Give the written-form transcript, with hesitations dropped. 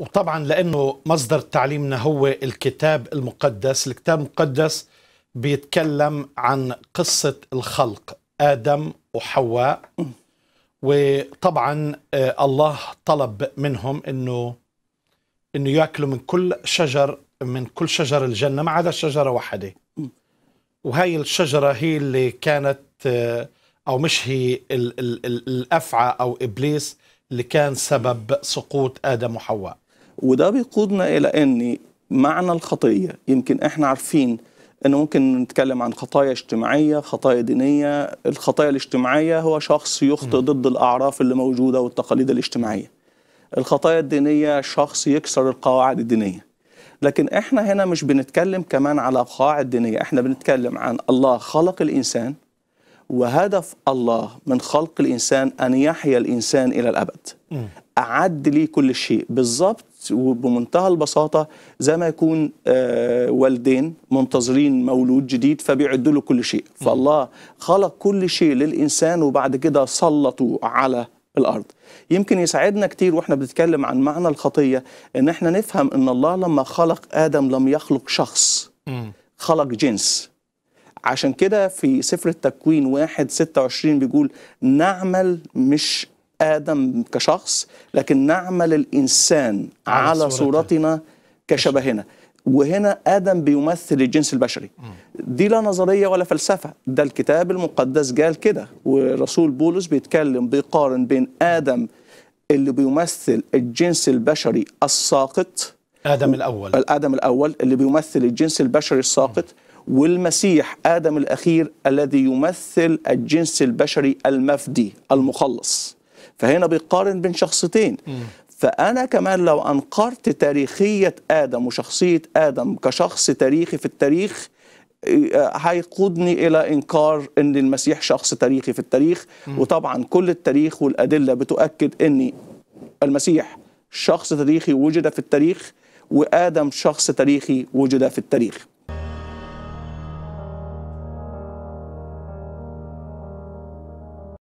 وطبعا لأنه مصدر تعليمنا هو الكتاب المقدس. الكتاب المقدس بيتكلم عن قصة الخلق آدم وحواء، وطبعا الله طلب منهم انه ياكلوا من كل شجر الجنة ما عدا شجرة واحدة، وهي الشجرة هي اللي كانت او مش هي الأفعى او ابليس اللي كان سبب سقوط آدم وحواء. وده بيقودنا الى ان معنى الخطية، يمكن احنا عارفين انه ممكن نتكلم عن خطايا اجتماعية، خطايا دينية. الخطايا الاجتماعية هو شخص يخطئ ضد الاعراف اللي موجودة والتقاليد الاجتماعية. الخطايا الدينية شخص يكسر القواعد الدينية. لكن احنا هنا مش بنتكلم كمان على قواعد دينية، احنا بنتكلم عن الله خلق الانسان، وهدف الله من خلق الانسان ان يحيا الانسان الى الابد. اعد ليه كل شيء بالظبط وبمنتهى البساطه زي ما يكون والدين منتظرين مولود جديد فبيعدوا له كل شيء. فالله خلق كل شيء للانسان وبعد كده سلطوا على الارض. يمكن يساعدنا كتير واحنا بنتكلم عن معنى الخطيه ان احنا نفهم ان الله لما خلق ادم لم يخلق شخص، خلق جنس. عشان كده في سفر التكوين 1:26 بيقول نعمل مش آدم كشخص لكن نعمل الإنسان على صورتنا كشبهنا. وهنا آدم بيمثل الجنس البشري. دي لا نظرية ولا فلسفة، ده الكتاب المقدس قال كده. ورسول بولس بيتكلم بيقارن بين آدم اللي بيمثل الجنس البشري الساقط، آدم الأول اللي بيمثل الجنس البشري الساقط، والمسيح آدم الأخير الذي يمثل الجنس البشري المفدي المخلص. فهنا بيقارن بين شخصيتين. فأنا كمان لو أنقرت تاريخية آدم وشخصية آدم كشخص تاريخي في التاريخ هيقودني إلى إنكار أن المسيح شخص تاريخي في التاريخ. وطبعا كل التاريخ والأدلة بتؤكد أن المسيح شخص تاريخي وجد في التاريخ، وآدم شخص تاريخي وجد في التاريخ.